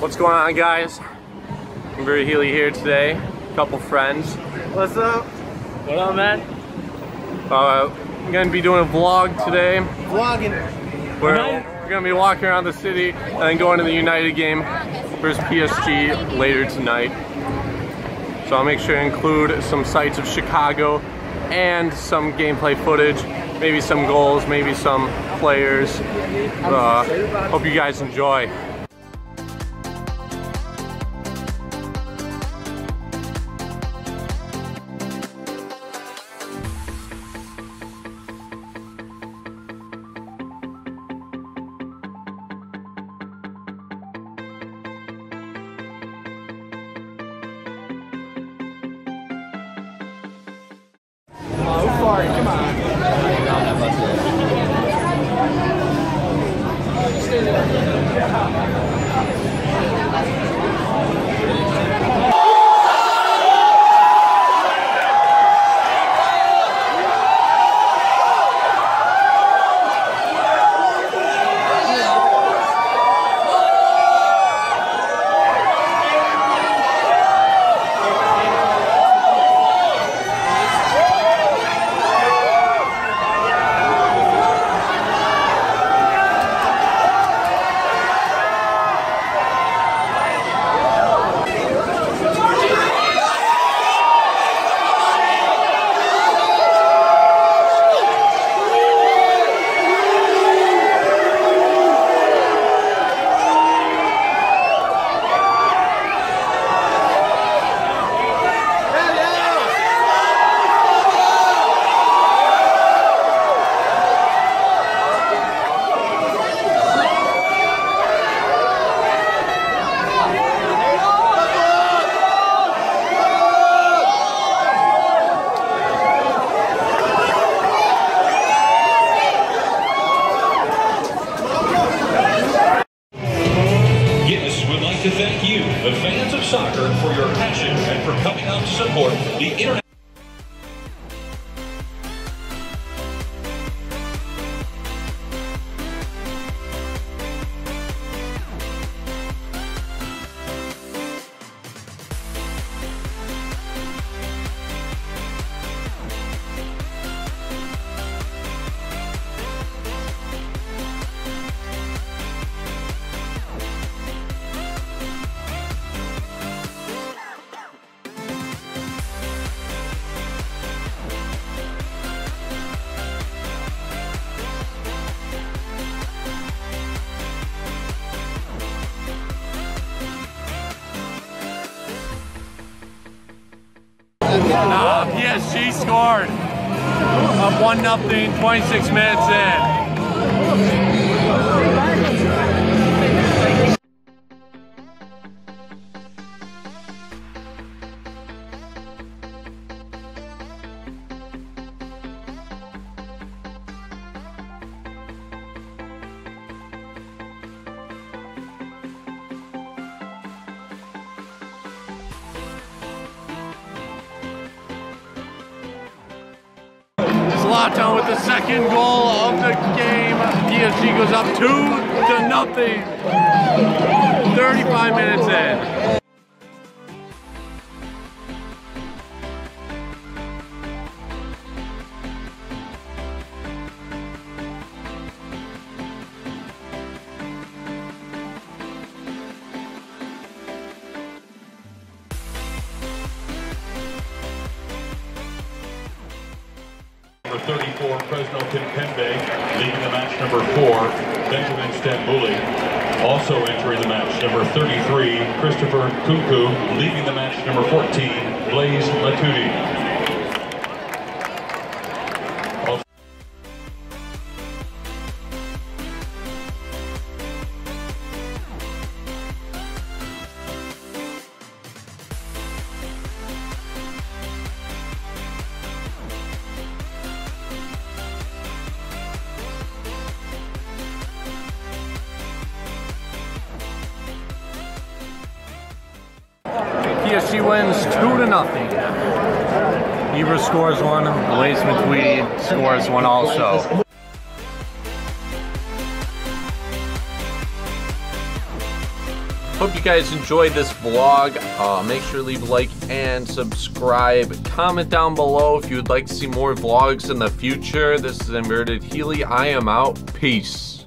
What's going on, guys? I'm very Healy here today. A couple friends. What's up? What up, man? I'm gonna be doing a vlog today. Vlogging. We're gonna be walking around the city and then going to the United game versus PSG later tonight. So I'll make sure to include some sights of Chicago and some gameplay footage, maybe some goals, maybe some players. Hope you guys enjoy. Come on. Soccer for your passion and for coming out to support the international. Nah, PSG scored. Up 1-0, 26 minutes in. Zlatan with the second goal of the game. PSG goes up 2-0. 35 minutes in. Number 34, Fresno Kimpende, leading the match. Number 4, Benjamin Stambuli, also entering the match. Number 33, Christopher Kuku, leading the match. Number 14, Blaise Matuidi. PSG wins 2-0. Ibra scores one, Blaise Matuidi scores one also. Hope you guys enjoyed this vlog. Make sure to leave a like and subscribe. Comment down below if you would like to see more vlogs in the future. This is Inverted Healy. I am out. Peace.